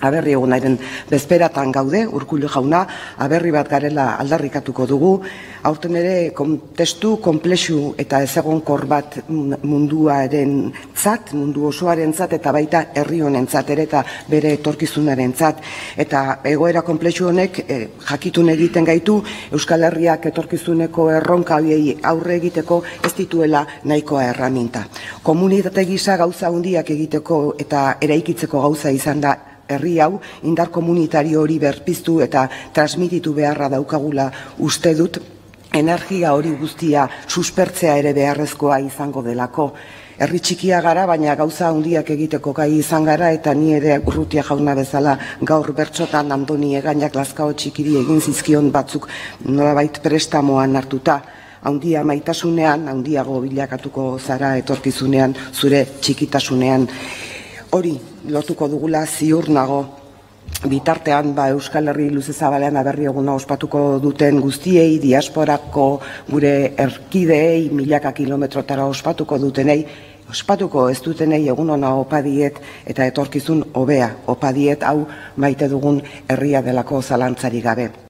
Aberri egunaren bezperatan gaude, Urkullu jauna, aberri bat garela aldarrikatuko dugu. Aurten ere kontestu konplexu eta ezegonkor bat munduaren zat, mundu osoaren zat, eta baita herri honen zat ere eta bere etorkizunaren zat. Eta egoera konplexu honek jakitun egiten gaitu, Euskal Herriak etorkizuneko erronkaiei aurre egiteko ez dituela nahikoa erraminta. Komunitate gisa gauza handiak egiteko eta eraikitzeko gauza izan da herri hau, indar komunitario hori berpiztu eta transmititu beharra daukagula uste dut, energia hori guztia suspertzea ere beharrezkoa izango delako. Herri txikia gara, baina gauza handiak egiteko gai izan gara, eta ni ere Urrutia jauna bezala gaur bertsotan Andoni Egainak Lazkao Txikiri egin zizkion batzuk nolabait prestamoan hartuta. Haundia maitasunean, haundiago bilakatuko zara etorkizunean, zure txikitasunean. Hori lortuko dugula ziur nago. Bitartean Euskal Herri luzezabalean aberri eguna ospatuko duten guztiei, diasporako gure erkideei, milaka kilometrotara ospatuko dutenei, ospatuko ez dutenei egun ona opadiet eta etorkizun hobea opadiet, hau maite dugun herria delako zalantzari gabe.